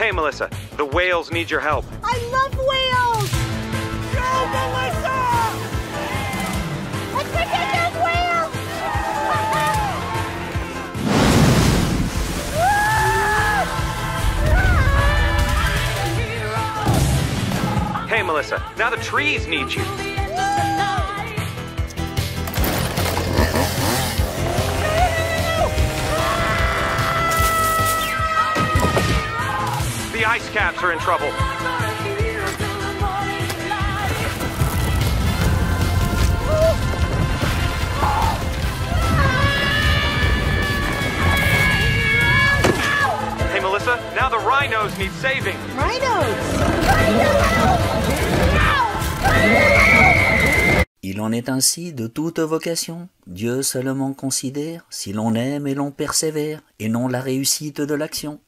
Hey, Melissa, the whales need your help. I love whales! Go, Melissa! Let's protect those whales! Hey, Melissa, now the trees need you. The ice caps are in trouble. Hey, Melissa, now the rhinos need saving. Rhinos! Il en est ainsi de toute vocation. Dieu seulement considère si l'on aime et l'on persévère, et non la réussite de l'action.